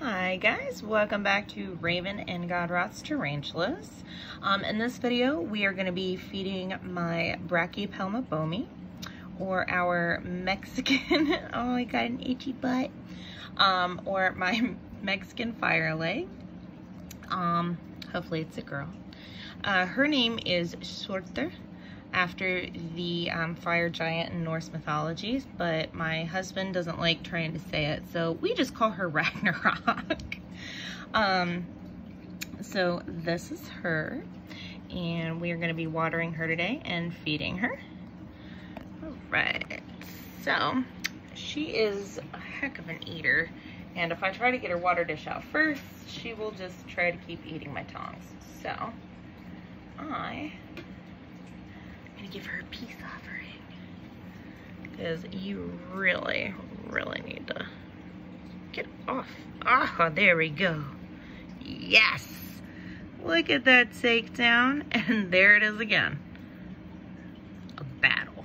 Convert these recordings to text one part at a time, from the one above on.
Hi guys, welcome back to Rayven and Godroth's Tarantulas. In this video we are going to be feeding my Brachypelma boehmei, or our Mexican oh I got an itchy butt, or my Mexican firelay. Hopefully it's a girl. Her name is Surtr, after the fire giant in Norse mythology, but my husband doesn't like trying to say it, so we just call her Ragnarok. So this is her, and we are going to be watering her today and feeding her. Alright, so she is a heck of an eater, and if I try to get her water dish out first, she will just try to keep eating my tongs, so I'm gonna give her a peace offering, because you really, really need to get off. Ah, there we go. Yes! Look at that takedown, and there it is again. A battle.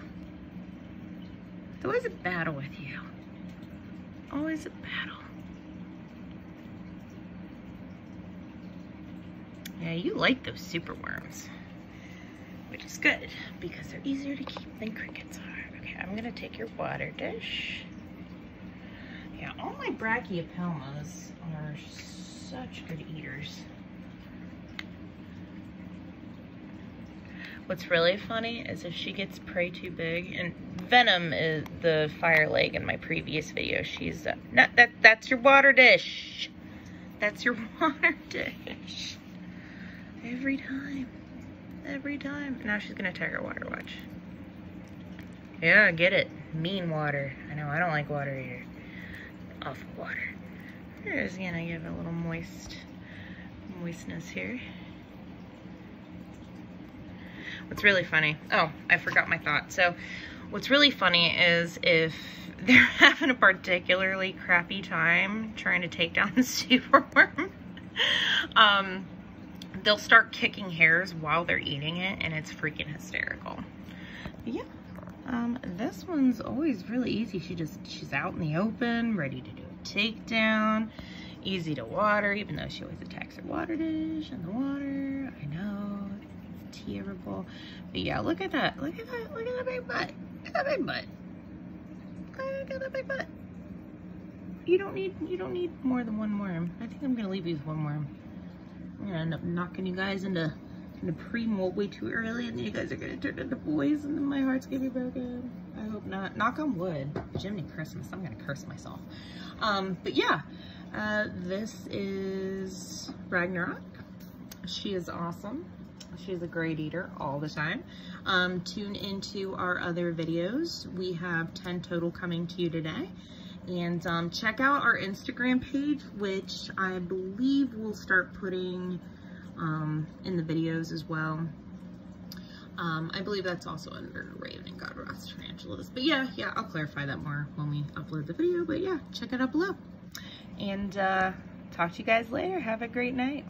It's always a battle with you. Always a battle. Yeah, you like those super worms, which is good because they're easier to keep than crickets are. Okay, I'm gonna take your water dish. Yeah, all my Brachypelmas are such good eaters. What's really funny is if she gets prey too big, and Venom is the fire leg in my previous video. She's not that's your water dish. That's your water dish. Every time. Every time. Now she's gonna attack her water, watch. Yeah, I get it. Mean water. I know, I don't like water either. Awful water. We're just gonna give it a little moistness here. What's really funny, oh, I forgot my thought. So what's really funny is if they're having a particularly crappy time trying to take down the super worm, they'll start kicking hairs while they're eating it, and it's freaking hysterical. But yeah, this one's always really easy. She's out in the open, ready to do a takedown, easy to water, even though she always attacks her water dish and the water. I know, it's terrible. But yeah, look at that, look at that, look at that big butt, look at that big butt, look at that big butt. You don't need more than one worm. I think I'm gonna leave you with one worm. I'm gonna end up knocking you guys into pre-molt way too early, and then you guys are gonna turn into boys, and then my heart's gonna be broken. I hope not. Knock on wood. Jiminy Christmas. I'm gonna curse myself. But yeah, this is Ragnarok. She is awesome. She's a great eater all the time. Tune into our other videos. We have 10 total coming to you today. And check out our Instagram page, which I believe we'll start putting in the videos as well. I believe that's also under Rayven and Godroth's Tarantulas. But yeah, I'll clarify that more when we upload the video. But yeah, check it out below. And talk to you guys later. Have a great night.